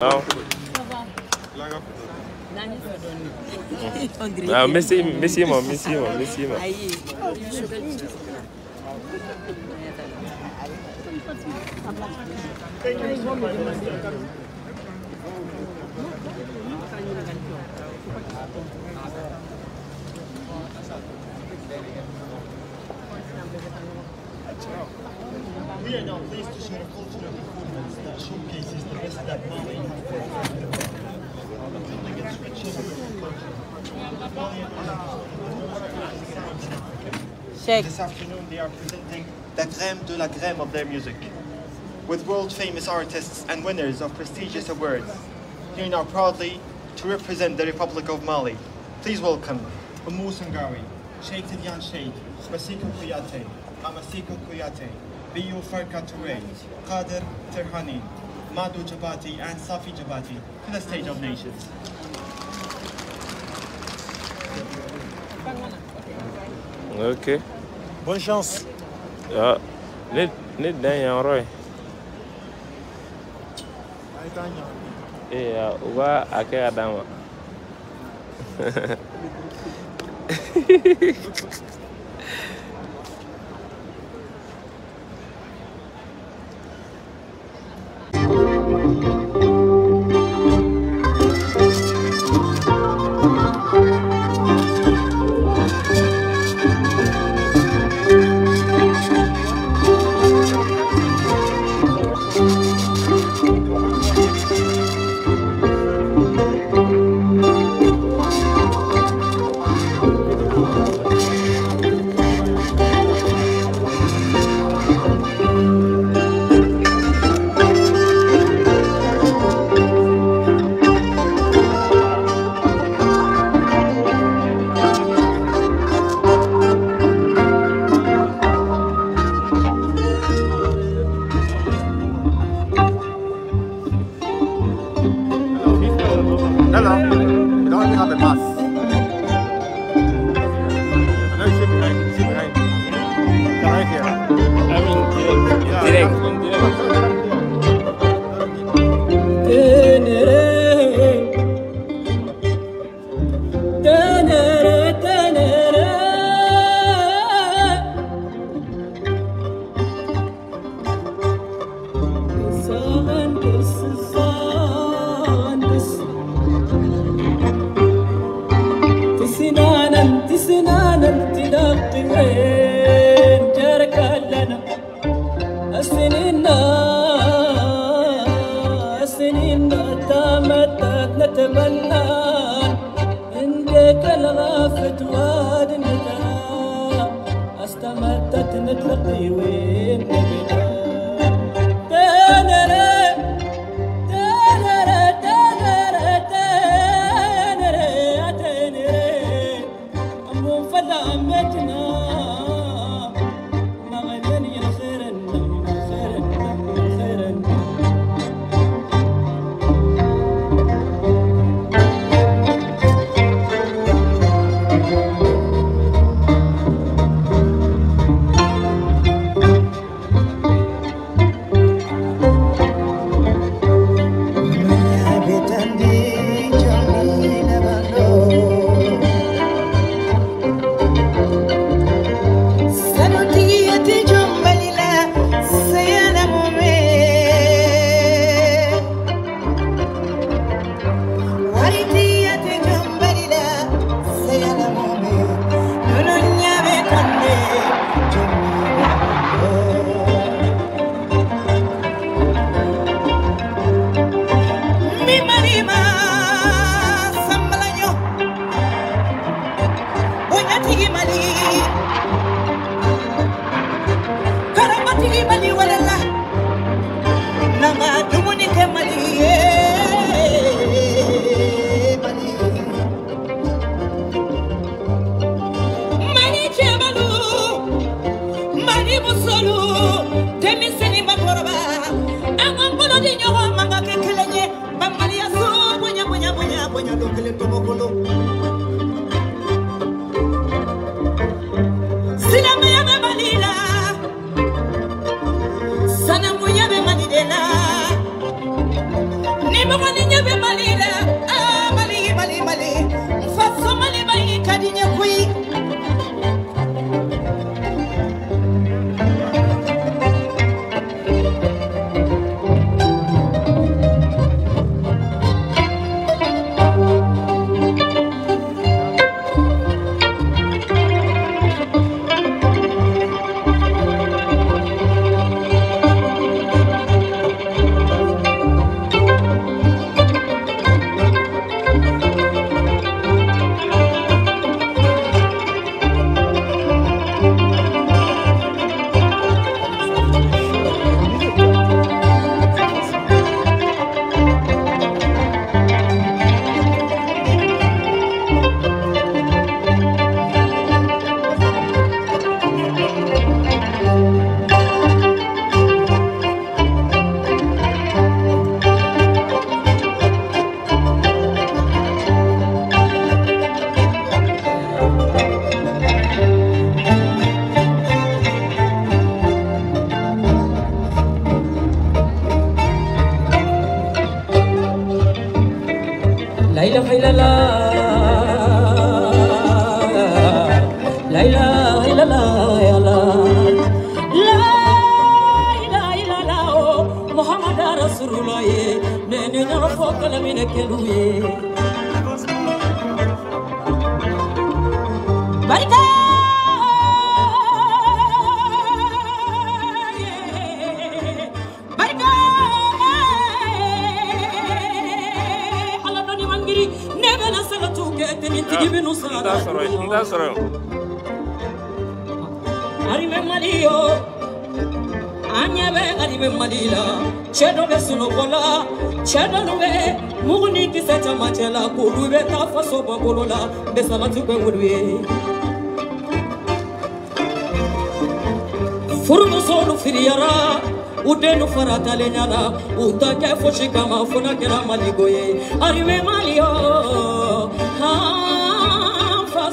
We are now pleased to share a cultural performance that showcases the best that Mali has for us. This afternoon they are presenting the crème de la crème of their music, with world-famous artists and winners of prestigious awards. Here now proudly to represent the Republic of Mali. Please welcome Oumou Sangaré, Shay Tidyan Shade, Masiko Kuyate, Amasiko Kuyate, Biyu Farka Touré, Qadir Terhani, Madhu Jabati and Safi Jabati to the stage of nations. Ok. Bonne chance. Ah, net d'un roi. Eh, wa akaya dama.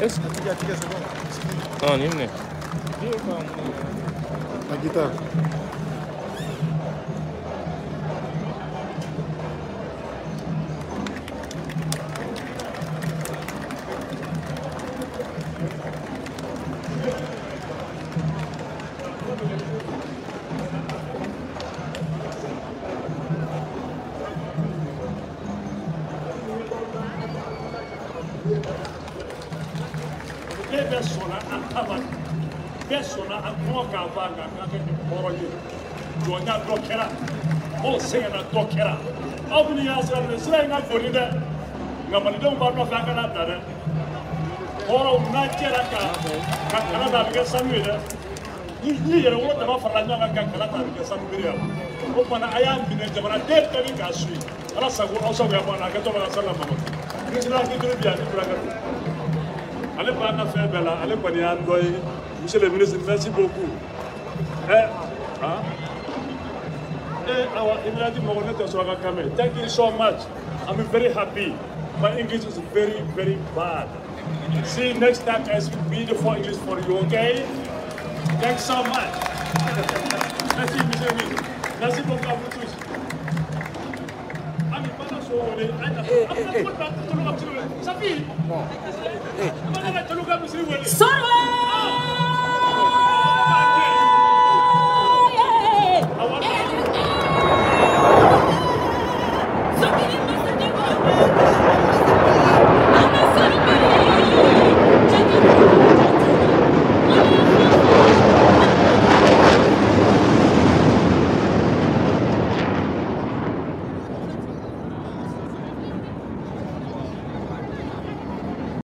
Est-ce que tu as tiré ce bon? Non, il n'est pas. La guitare. Monsieur le ministre, merci beaucoup. Thank you so much. I'm very happy. My English is very, very bad. See you next time I speak beautiful English for you, okay? Thanks so much. Merci, monsieur le ministre. Merci beaucoup à vous tous. Sorry.